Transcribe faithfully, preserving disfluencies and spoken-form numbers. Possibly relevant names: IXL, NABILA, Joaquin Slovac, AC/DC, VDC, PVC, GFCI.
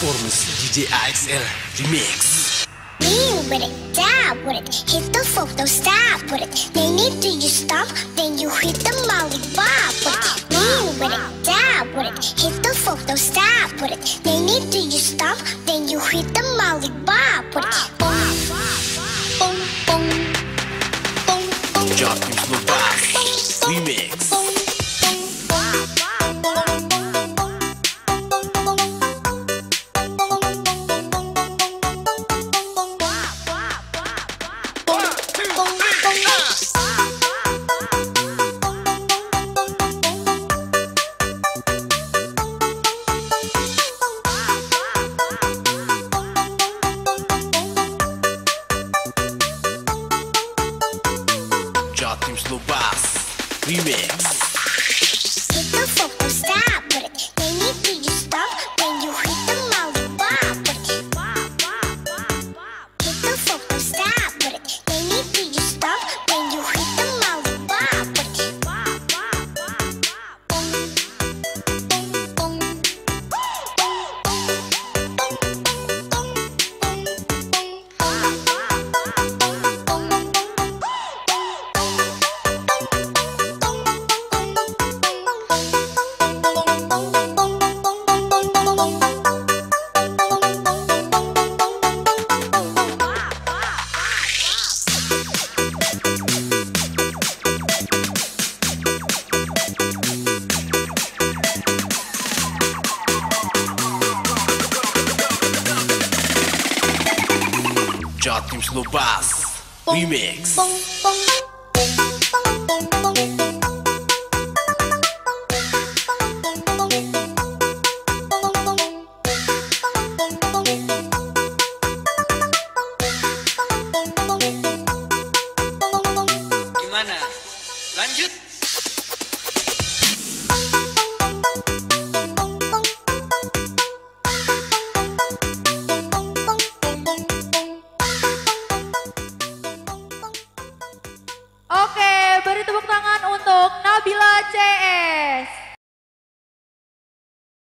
Performance 디제이 아이엑스엘 Remix. Be with it, die with it, hit the photo, stop with it. They need to you stop, then you hit the molly bob with it. Be with it, die with it, hit the photo, stop with it. They need to you stop, then you hit the molly bob with it. Boom, boom, boom, boom, boom. Joaquin Slovac Remix. Joaquin Slovac Remix. Joaquin Slovac Remix. Bum, bum, bum. Oke, beri tepuk tangan untuk Nabila 씨에스.